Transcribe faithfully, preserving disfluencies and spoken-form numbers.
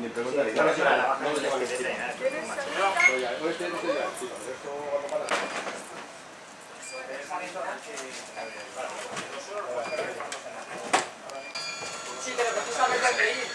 mi pregunta es, ¿cuál es la baja? ¿Cuál es la baja? ¿Cuál es la baja? ¿Cuál es la baja? ¿Cuál